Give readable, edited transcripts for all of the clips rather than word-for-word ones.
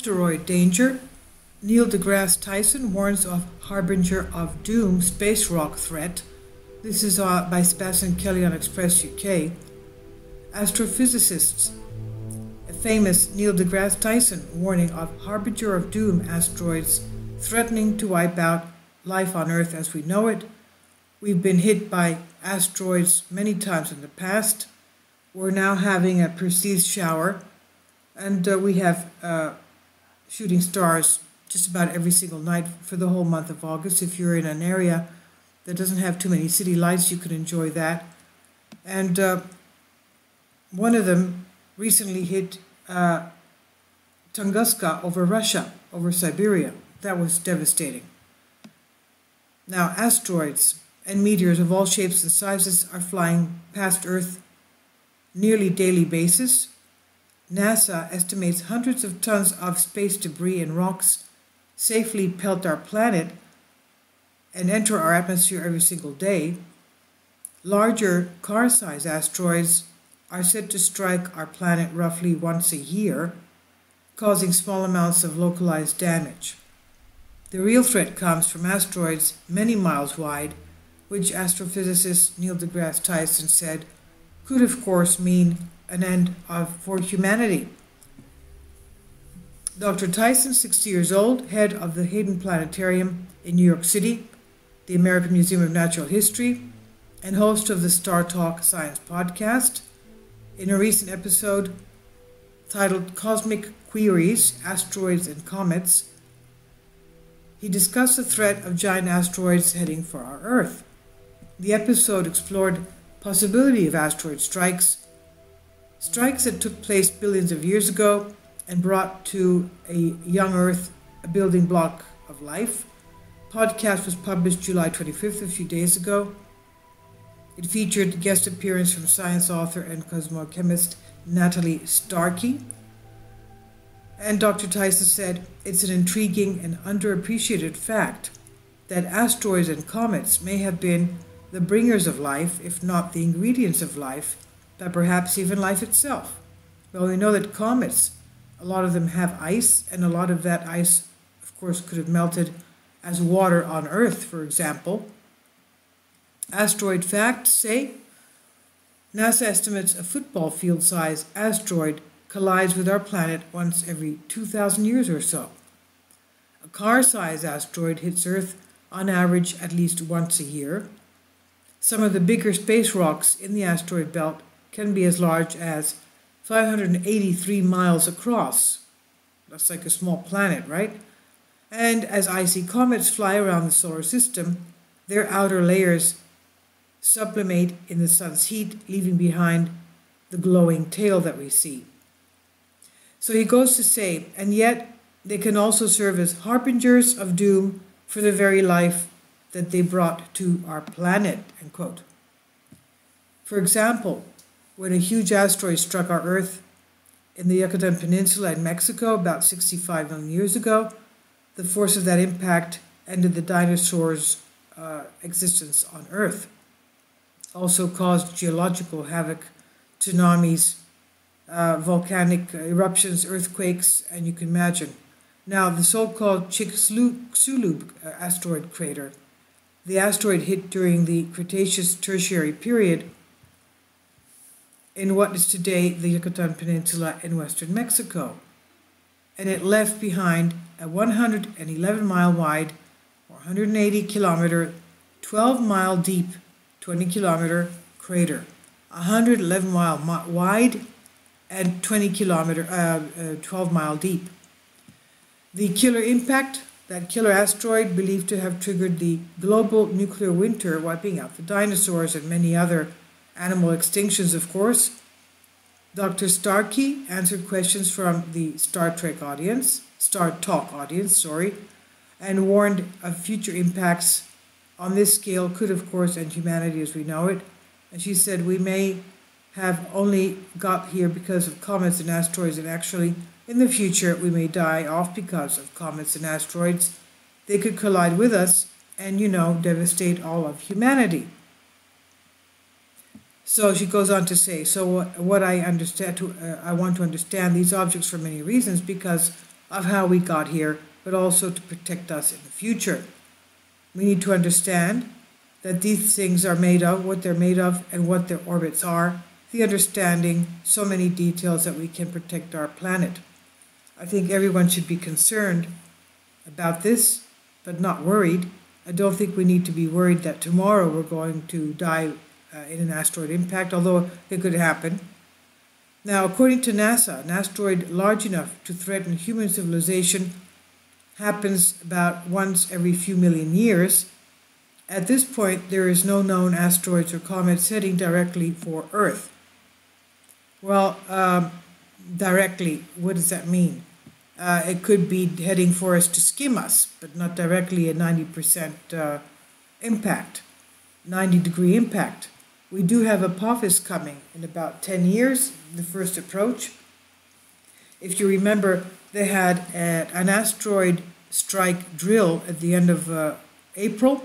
asteroid danger, Neil deGrasse Tyson warns of harbinger of doom space rock threat. This is by Spass and Kelly on Express UK. Astrophysicists. A famous Neil deGrasse Tyson warning of harbinger of doom asteroids threatening to wipe out life on Earth as we know it. We've been hit by asteroids many times in the past. We're now having a Perseids shower, and we have shooting stars just about every single night for the whole month of August. If you're in an area that doesn't have too many city lights, you can enjoy that. And one of them recently hit Tunguska over Russia, over Siberia. That was devastating. Now, asteroids and meteors of all shapes and sizes are flying past Earth nearly daily basis. NASA estimates hundreds of tons of space debris and rocks safely pelt our planet and enter our atmosphere every single day. Larger car-sized asteroids are said to strike our planet roughly once a year, causing small amounts of localized damage. The real threat comes from asteroids many miles wide, which astrophysicist Neil deGrasse Tyson said could, of course, mean an end for humanity. Dr. Tyson, 60 years old, head of the Hayden Planetarium in New York City, the American Museum of Natural History, and host of the Star Talk Science podcast, in a recent episode titled Cosmic Queries, Asteroids and Comets, he discussed the threat of giant asteroids heading for our Earth. The episode explored possibility of asteroid strikes that took place billions of years ago and brought to a young Earth a building block of life. Podcast was published July 25th, a few days ago. It featured guest appearance from science author and cosmochemist Natalie Starkey. And Dr. Tyson said, it's an intriguing and underappreciated fact that asteroids and comets may have been the bringers of life, if not the ingredients of life, but perhaps even life itself. Well, we know that comets, a lot of them have ice, and a lot of that ice, of course, could have melted as water on Earth, for example. Asteroid facts say, NASA estimates a football field-sized asteroid collides with our planet once every 2,000 years or so. A car-sized asteroid hits Earth on average at least once a year. Some of the bigger space rocks in the asteroid belt can be as large as 583 miles across. That's like a small planet, right? And as icy comets fly around the solar system, their outer layers sublimate in the sun's heat, leaving behind the glowing tail that we see. So he goes to say, and yet they can also serve as harbingers of doom for the very life that they brought to our planet, end quote. For example, when a huge asteroid struck our Earth in the Yucatan Peninsula in Mexico about 65 million years ago, the force of that impact ended the dinosaurs' existence on Earth. Also caused geological havoc, tsunamis, volcanic eruptions, earthquakes, and you can imagine. Now, the so-called Chicxulub asteroid crater, the asteroid hit during the Cretaceous-Tertiary period in what is today the Yucatan Peninsula in western Mexico, and it left behind a 111-mile wide, 180-kilometer, 12-mile deep, 20-kilometer crater, 111-mile wide, and 12-mile deep. The killer impact, that killer asteroid believed to have triggered the global nuclear winter, wiping out the dinosaurs and many other animal extinctions, of course. Dr. Starkey answered questions from the Star Talk audience, and warned of future impacts on this scale could, of course, end humanity as we know it. And she said, we may have only got here because of comets and asteroids, and actually, in the future, we may die off because of comets and asteroids. They could collide with us and, you know, devastate all of humanity. So she goes on to say, so what I want to understand these objects for many reasons, because of how we got here, but also to protect us in the future. We need to understand that these things are made of, what they're made of, and what their orbits are, the understanding so many details that we can protect our planet. I think everyone should be concerned about this, but not worried. I don't think we need to be worried that tomorrow we're going to die in an asteroid impact, although it could happen. Now, according to NASA, an asteroid large enough to threaten human civilization happens about once every few million years. At this point, there is no known asteroids or comets heading directly for Earth. Well, directly, what does that mean? It could be heading for us to skim us, but not directly a 90% impact, 90-degree impact. We do have Apophis coming in about 10 years, the first approach. If you remember, they had an asteroid strike drill at the end of April.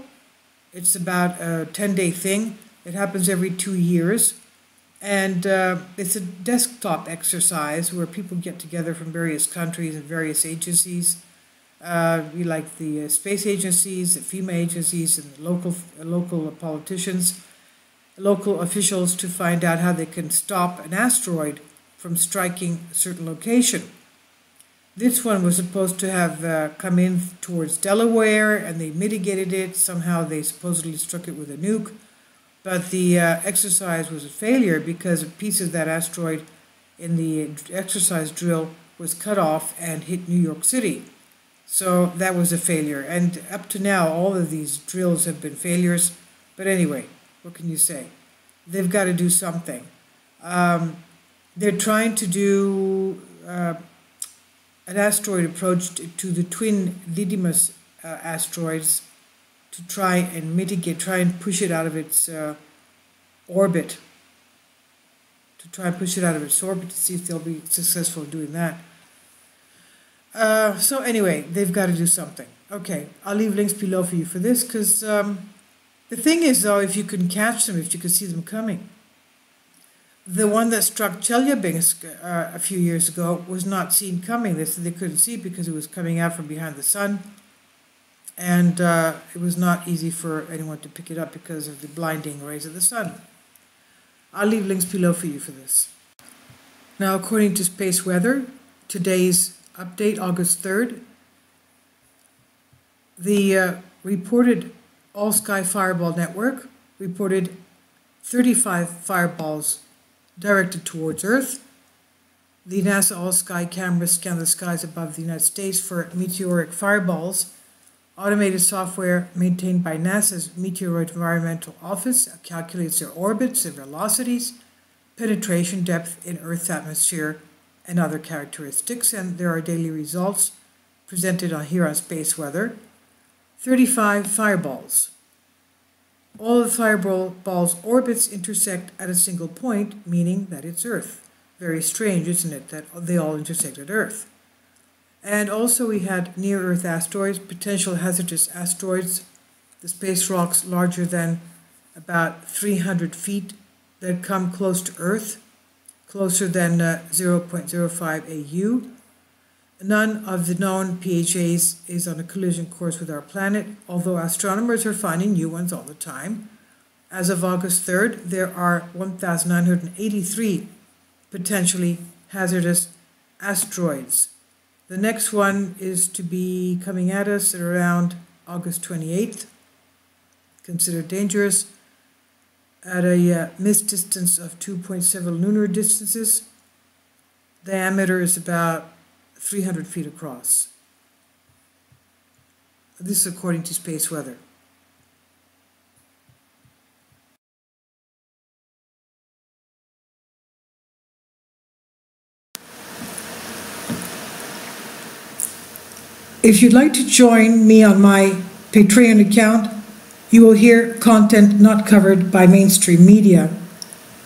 It's about a 10-day thing. It happens every 2 years. And it's a desktop exercise where people get together from various countries and various agencies. We like the space agencies, the FEMA agencies, and the local politicians, local officials to find out how they can stop an asteroid from striking a certain location. This one was supposed to have come in towards Delaware, and they mitigated it. Somehow they supposedly struck it with a nuke. But the exercise was a failure because a piece of that asteroid in the exercise drill was cut off and hit New York City. So that was a failure. And up to now, all of these drills have been failures. But anyway, what can you say? They've got to do something. They're trying to do an asteroid approach to the twin Didymus asteroids to try and mitigate, try and push it out of its orbit, to see if they'll be successful in doing that. So anyway, they've got to do something. Okay, I'll leave links below for you for this, because the thing is, though, if you can catch them, if you can see them coming. The one that struck Chelyabinsk a few years ago was not seen coming. They said they couldn't see because it was coming out from behind the sun. And it was not easy for anyone to pick it up because of the blinding rays of the sun. I'll leave links below for you for this. Now, according to Space Weather, today's update, August 3rd, the reported All-Sky Fireball Network reported 35 fireballs directed towards Earth. The NASA All-Sky cameras scan the skies above the United States for meteoric fireballs. Automated software maintained by NASA's Meteoroid Environmental Office calculates their orbits, their velocities, penetration depth in Earth's atmosphere, and other characteristics. And there are daily results presented here on Space Weather. 35 fireballs. All the fireball's orbits intersect at a single point, meaning that it's Earth. Very strange, isn't it, that they all intersect at Earth. And also we had near-Earth asteroids, potential hazardous asteroids, the space rocks larger than about 300 feet that come close to Earth, closer than 0.05 AU. None of the known PHAs is on a collision course with our planet, although astronomers are finding new ones all the time. As of August 3rd, there are 1,983 potentially hazardous asteroids. The next one is to be coming at us at around August 28th, considered dangerous, at a missed distance of 2.7 lunar distances. Diameter is about 300 feet across. This is according to Space Weather. If you'd like to join me on my Patreon account, you will hear content not covered by mainstream media.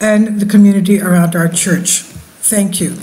and the community around our church. Thank you.